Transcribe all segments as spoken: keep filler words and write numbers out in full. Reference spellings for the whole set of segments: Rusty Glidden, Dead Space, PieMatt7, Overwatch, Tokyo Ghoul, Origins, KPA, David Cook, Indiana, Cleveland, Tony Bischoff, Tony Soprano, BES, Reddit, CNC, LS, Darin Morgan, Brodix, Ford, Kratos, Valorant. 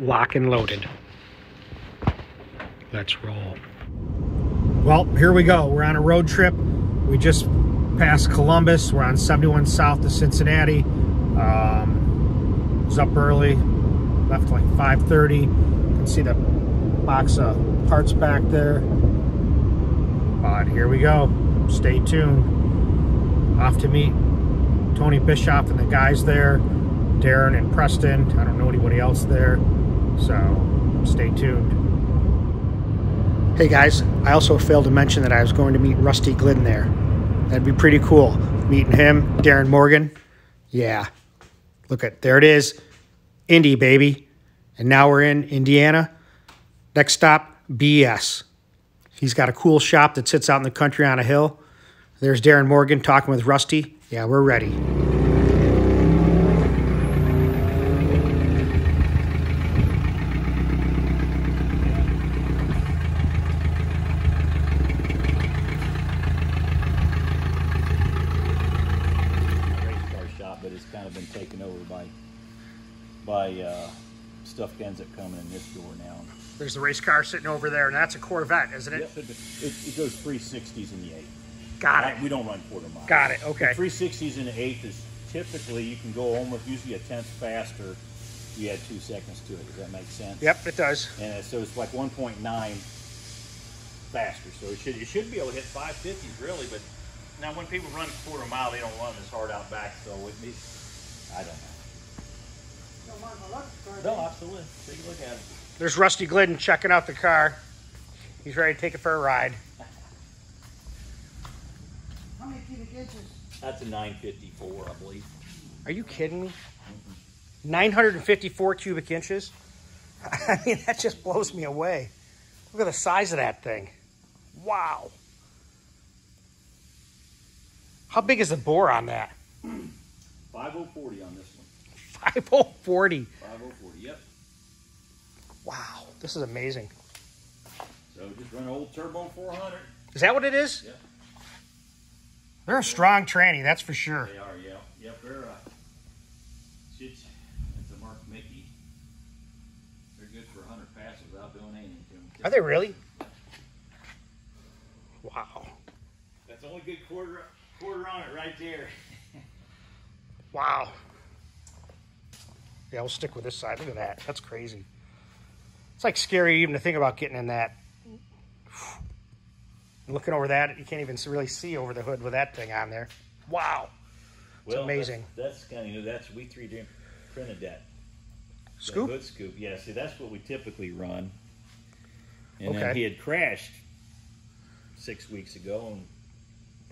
lock and loaded. Let's roll. Well, here we go. We're on a road trip. We just past Columbus. We're on seventy-one south to Cincinnati. Um, it was up early, left like five thirty. You can see the box of parts back there. But here we go. Stay tuned. Off to meet Tony Bischoff and the guys there, Darin and Preston. I don't know anybody else there, so stay tuned. Hey guys, I also failed to mention that I was going to meet Rusty Glidden there. That'd be pretty cool, meeting him, Darin Morgan. Yeah, look at, there it is, Indy baby. And now we're in Indiana. Next stop, B E S. He's got a cool shop that sits out in the country on a hill. There's Darin Morgan talking with Rusty. Yeah, we're ready. Stuff ends up coming in this door now. There's the race car sitting over there, and that's a Corvette, isn't it? Yep, it, it goes three sixties in the eighth. Got it. I, we don't run quarter miles. Got it, okay. The three sixties in the eighth is typically, you can go almost usually a tenth faster. You add two seconds to it. Does that make sense? Yep, it does. And so it's like one point nine faster. So it should, it should be able to hit five fifties, really. But now when people run quarter mile, they don't run as hard out back. So it needs, I don't know. No, absolutely. Take a look at it. There's Rusty Glidden checking out the car. He's ready to take it for a ride. How many cubic inches? That's a nine fifty-four, I believe. Are you kidding me? Mm-hmm. nine hundred fifty-four cubic inches? I mean, that just blows me away. Look at the size of that thing. Wow. How big is the bore on that? five oh forty on this one. five oh forty. five oh forty, yep. Wow, this is amazing. So just run an old turbo four hundred. Is that what it is? Yep. They're a strong tranny, that's for sure. They are, yeah. Yep, they're uh, shit. It's a Mark Mickey. They're good for one hundred passes without doing anything to them. Are they really? Wow. That's the only good quarter, quarter on it right there. Wow. Yeah, we'll stick with this side. Look at that. That's crazy. It's like scary even to think about getting in that. And looking over that, you can't even really see over the hood with that thing on there. Wow. It's well, amazing. That's, that's kind of, you know, that's, we three D printed that. Scoop? That hood scoop. Yeah, see, that's what we typically run. And okay. Then he had crashed six weeks ago. And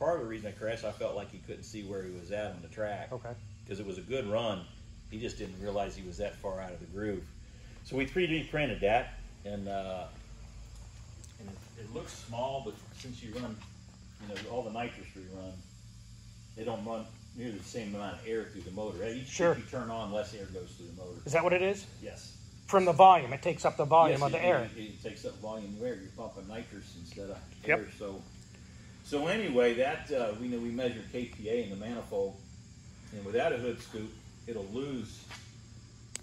part of the reason I crashed, I felt like he couldn't see where he was at on the track. Okay. Because it was a good run. He just didn't realize he was that far out of the groove. So we three D printed that, and, uh, and it, it looks small, but since you run, you know, all the nitrous we run, they don't run nearly the same amount of air through the motor. Each sure. You turn on, less air goes through the motor. Is that what it is? Yes. From the volume, it takes up the volume yes, of it, the air. It, it takes up volume of air. You're pumping nitrous instead of yep. air. So, so anyway, that uh, we know we measure K P A in the manifold, and without a hood scoop, it'll lose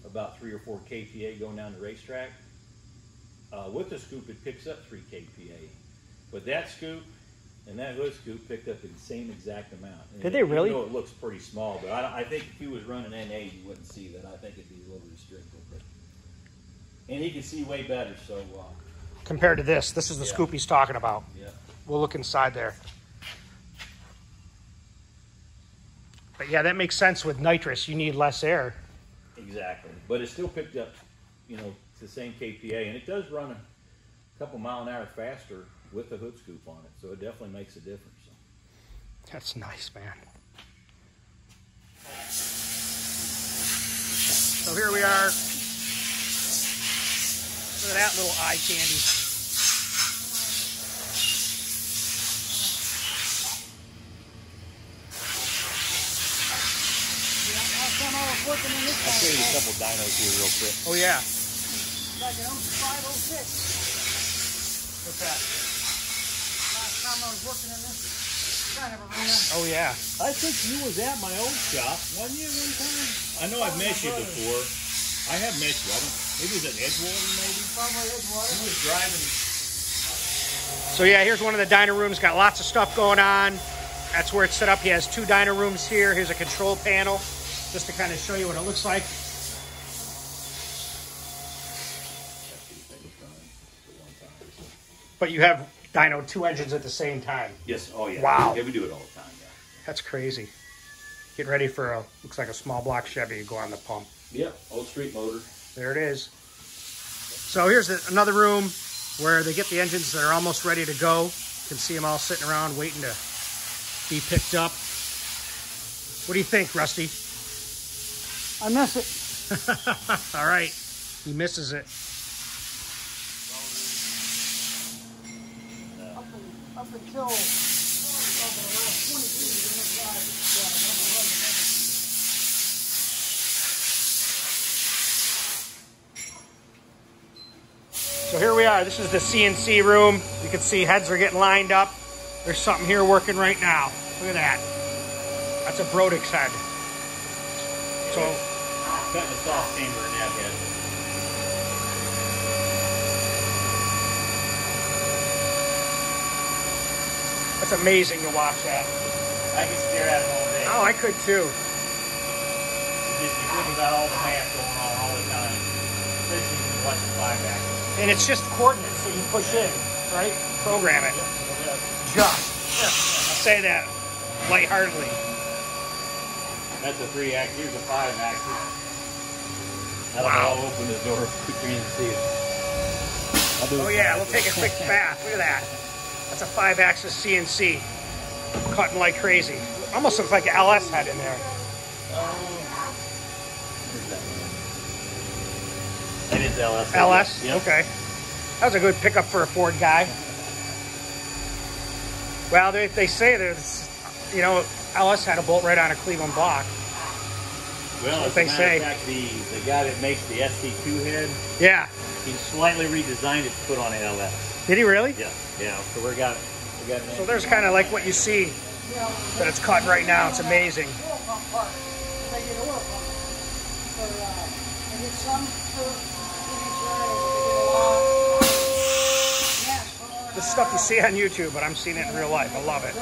about three or four K P A going down the racetrack. Uh, with the scoop, it picks up three K P A. But that scoop and that hood scoop picked up the same exact amount. And did they really? I know it looks pretty small, but I, I think if he was running N A, you wouldn't see that. I think it'd be a little restricted. But, and he can see way better. So uh, compared to this, this is the yeah. scoop he's talking about. Yeah. We'll look inside there. But yeah, that makes sense with nitrous. You need less air. Exactly. But it still picked up, you know, the same K P A. And it does run a couple mile an hour faster with the hood scoop on it. So it definitely makes a difference. That's nice, man. So here we are. Look at that little eye candy. I'll show you a couple dynos here real quick. Oh, yeah. Like an oh five, oh six. What's that? Last time I was working in this kind of arena. Oh, yeah. I think you was at my old shop, wasn't you, one time? I know I've met you before. I I have mixed water. It was an Edgewater, maybe. Probably Edgewater. He was driving. So yeah, here's one of the diner rooms. Got lots of stuff going on. That's where it's set up. He has two diner rooms here. Here's a control panel, just to kind of show you what it looks like. But you have dyno two engines at the same time. Yes. Oh yeah. Wow. Yeah, we do it all the time. Yeah. That's crazy. Getting ready for a looks like a small block Chevy to go on the pump. Yeah, old street motor. There it is. So here's the, another room where they get the engines that are almost ready to go. You can see them all sitting around waiting to be picked up. What do you think, Rusty? I miss it. All right, he misses it. Up until the last twenty-three. So here we are. This is the C N C room. You can see heads are getting lined up. There's something here working right now. Look at that. That's a Brodix head. So cutting a soft chamber in that head. That's amazing to watch that. I could stare at it all day. Oh, I could too. It's just, you really got all the math going on all the time. Especially when you watch the flyback. And it's just coordinates that you push in, right? Program it. Just. I'll say that lightheartedly. That's a three axis. Here's a five axis. That'll wow. I'll open the door for you to see it. Oh yeah, we'll take a quick bath. Look at that. That's a five-axis C N C, cutting like crazy. Almost looks like an L S head in there. Um, that is L S. L S? Yep. Okay. That was a good pickup for a Ford guy. Well, they, they say there's, you know, L S had a bolt right on a Cleveland block. Well, as a matter of fact, the, the guy that makes the S C two head, yeah, he slightly redesigned it to put on an L S. Did he really? Yeah. Yeah, so we got, we got. So there's kind of like what you see that it's cut right now. It's amazing. The stuff you see on YouTube, but I'm seeing it in real life. I love it. No,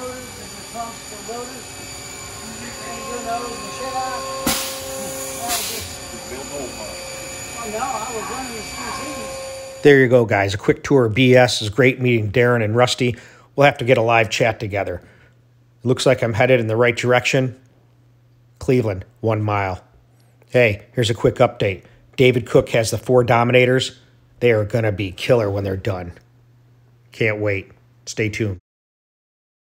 I was running these. There you go, guys. A quick tour of B E S. Is great meeting Darin and Rusty. We'll have to get a live chat together. It looks like I'm headed in the right direction. Cleveland, one mile. Hey, here's a quick update. David Cook has the four Dominators. They are going to be killer when they're done. Can't wait. Stay tuned.